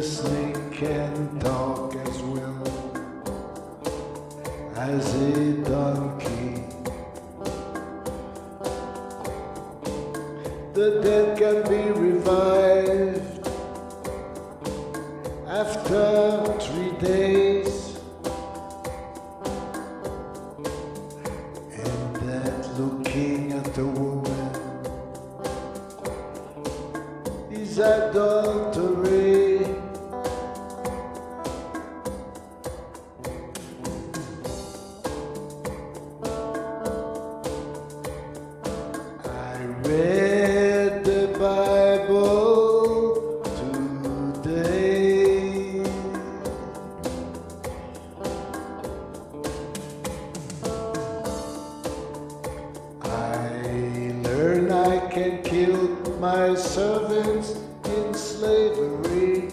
the snake can talk as well as a donkey. The dead can be revived after 3 days, and that looking at the woman is adultery. I read the Bible today. I learn I can kill my servants in slavery.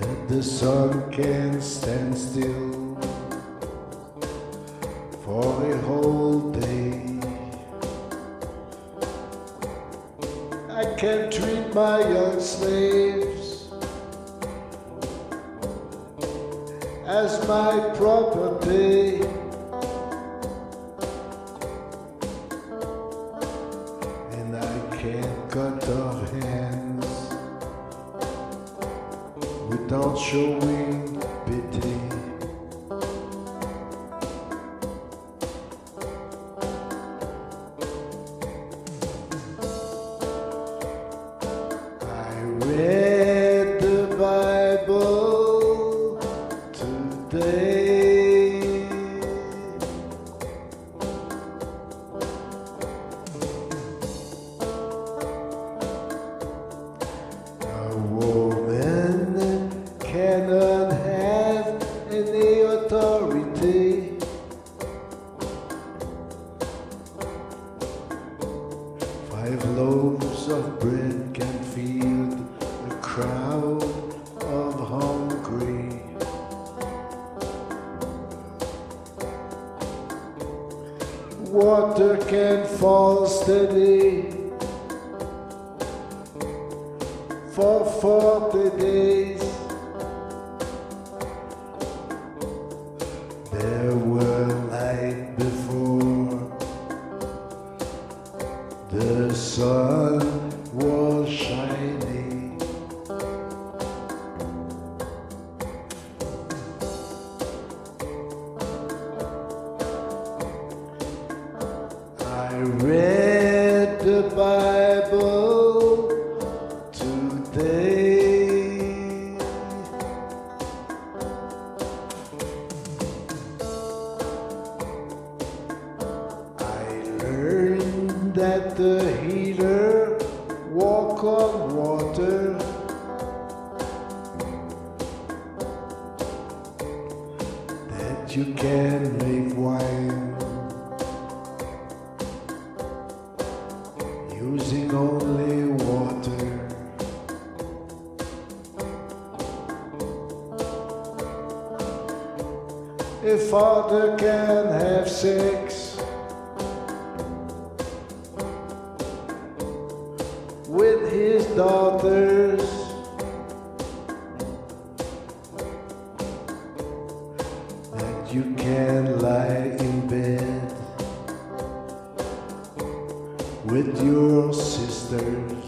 That the sun can stand still for a whole day. I can treat my young slaves as my property. Can't cut off hands without showing pity. I read the Bible today. A woman cannot have any authority, five loaves of bread can feed a crowd of hungry. Water can fall steady for 40 days. There were light before the sun was shining. I read the Bible today. I learned that the healer walked on water. That you can make wine using only water. A father can have sex with his daughters. That you can lie in bed with your sisters.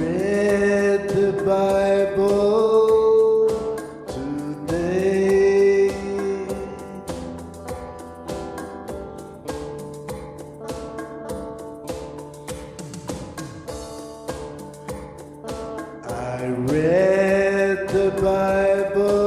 Read the Bible today. I read the Bible.